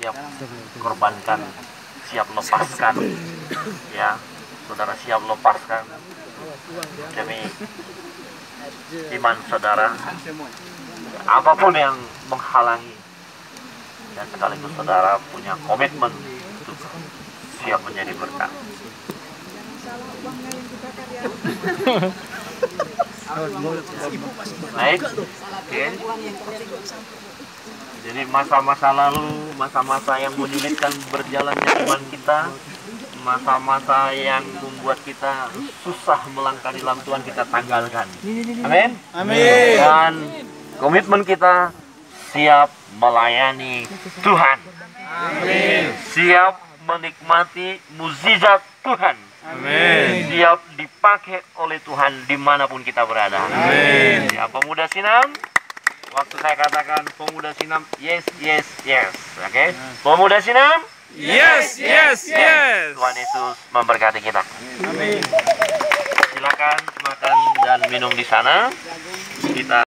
siap korbankan, siap lepaskan, ya saudara, siap lepaskan demi iman saudara. Apapun yang menghalangi, dan sekaligus saudara punya komitmen untuk siap menjadi berkat. Baik, okay. Jadi masa-masa lalu, masa-masa yang menyulitkan berjalannya iman kita, masa-masa yang membuat kita susah melangkah di dalam Tuhan, kita tanggalkan. Amin. Amin. Dan komitmen kita siap melayani Tuhan. Amin. Siap menikmati mukjizat Tuhan. Amin. Siap dipakai oleh Tuhan dimanapun kita berada. Amin. Ya, pemuda Sinam, waktu saya katakan pemuda Sinam, yes, yes, yes. Oke, okay? Pemuda Sinam, yes, yes, yes. Tuhan Yesus memberkati kita. Amin. Silakan makan dan minum di sana. Kita